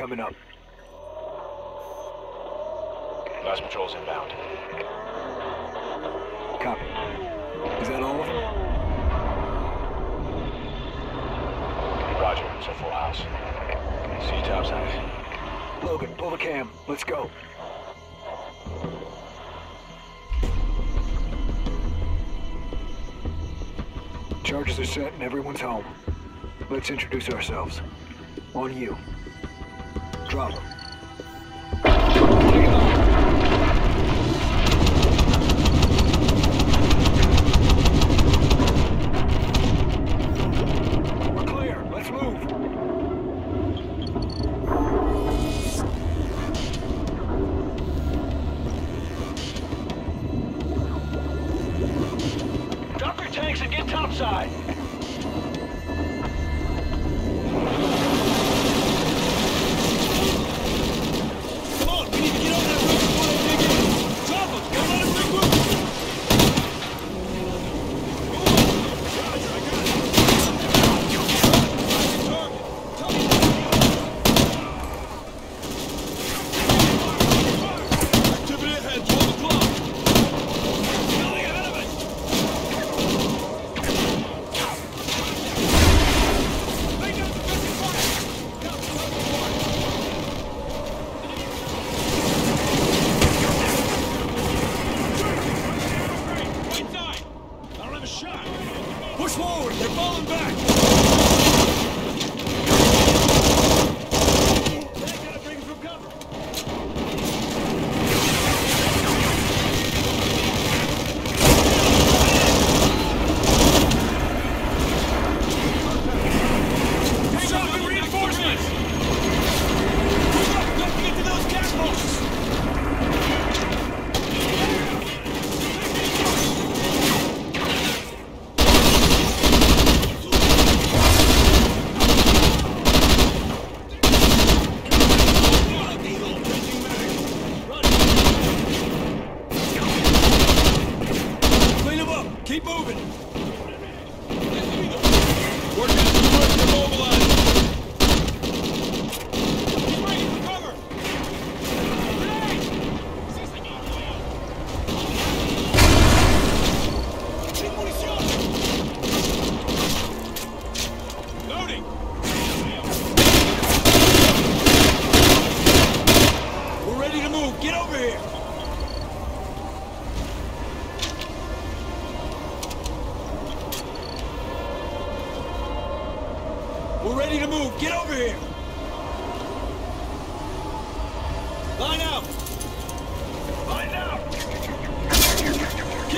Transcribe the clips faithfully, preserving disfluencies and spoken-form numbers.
coming up. Last patrol's inbound. Copy. Is that all of them? Roger, it's a full house. See you topside. Logan, pull the cam. Let's go. Charges are set and everyone's home. Let's introduce ourselves. On you. Drop them.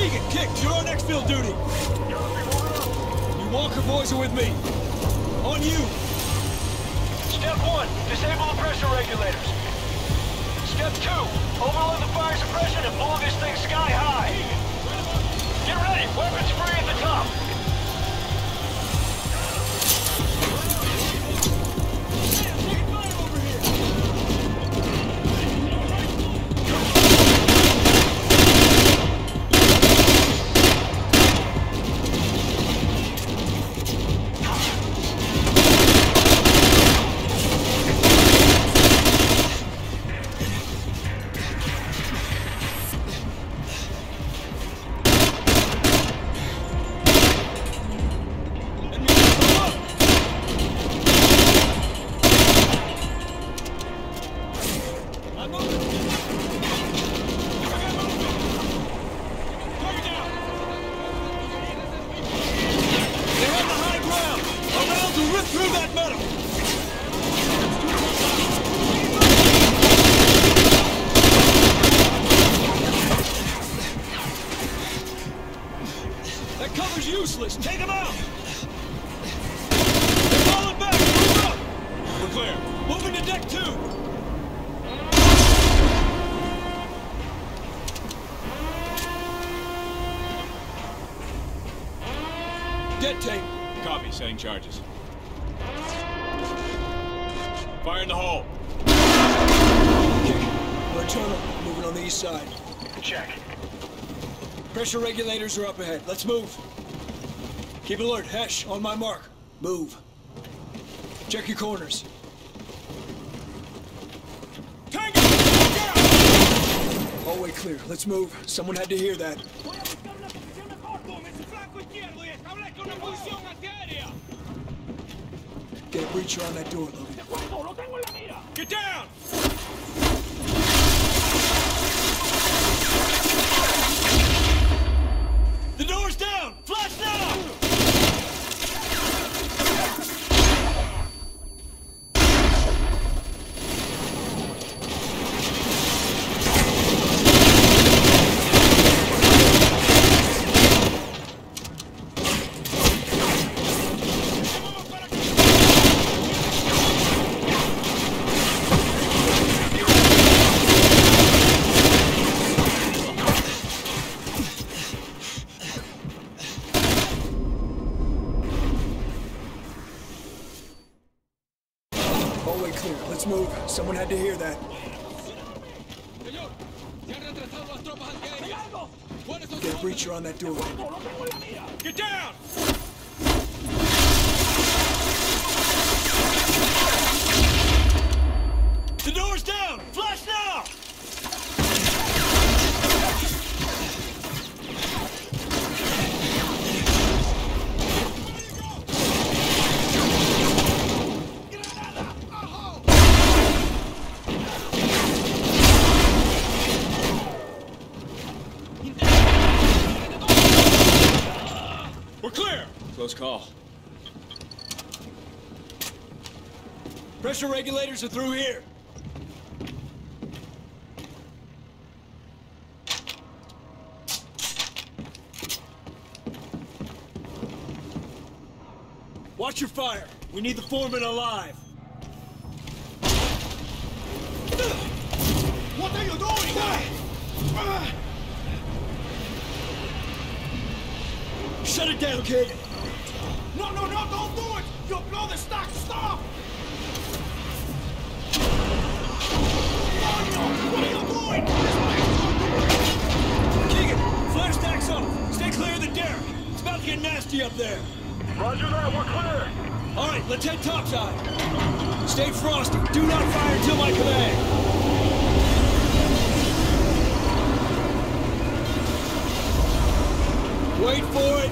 Keegan, kick! You're on exfil duty! You Walker boys are with me! On you! Step one, disable the pressure regulators. Step two, overload the fire suppression and blow this thing sky high! Get ready! Weapons free at the top! Setting charges. Fire in the hole. Okay. We're turning. Moving on the east side. Check. Pressure regulators are up ahead. Let's move. Keep alert. Hesh, on my mark. Move. Check your corners. Very clear. Let's move. Someone had to hear that. Get a breacher on that door, Logan. Get down! The door's down! Flash now! Someone had to hear that. Get a breacher on that door. Get down! The door's down! Flash now! Close call. Pressure regulators are through here. Watch your fire. We need the foreman alive. What are you doing? Shut it down, kid. No, no, no, don't do it! You'll blow the stock! Stop! Oh, no. What are you doing? Keegan, flare stack's up! Stay clear of the derrick! It's about to get nasty up there! Roger that, we're clear! Alright, let's head topside! Stay frosty! Do not fire until my command! Wait for it!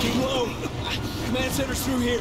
Keep low. command center's through here.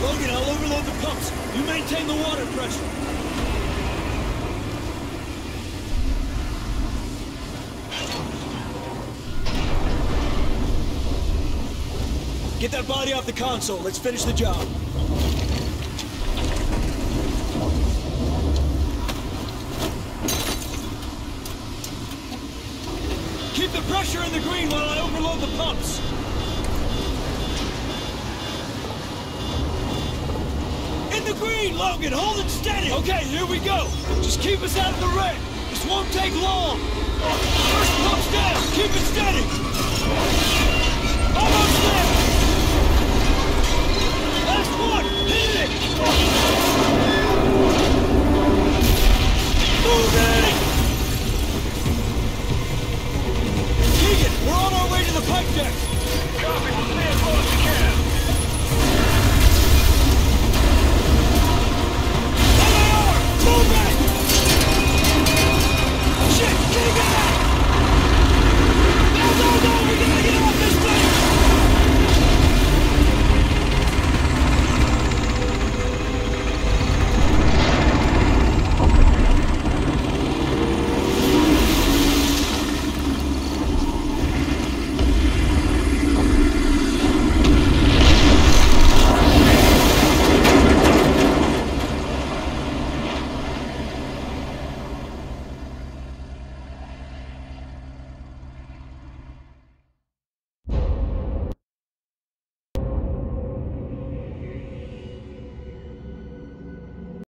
Logan, I'll overload the pumps. You maintain the water pressure. Get that body off the console. Let's finish the job. Keep the pressure in the green while I overload the pumps. Green, Logan, hold it steady! Okay, here we go! Just keep us out of the red! This won't take long! First pump's down! Keep it steady! Almost there!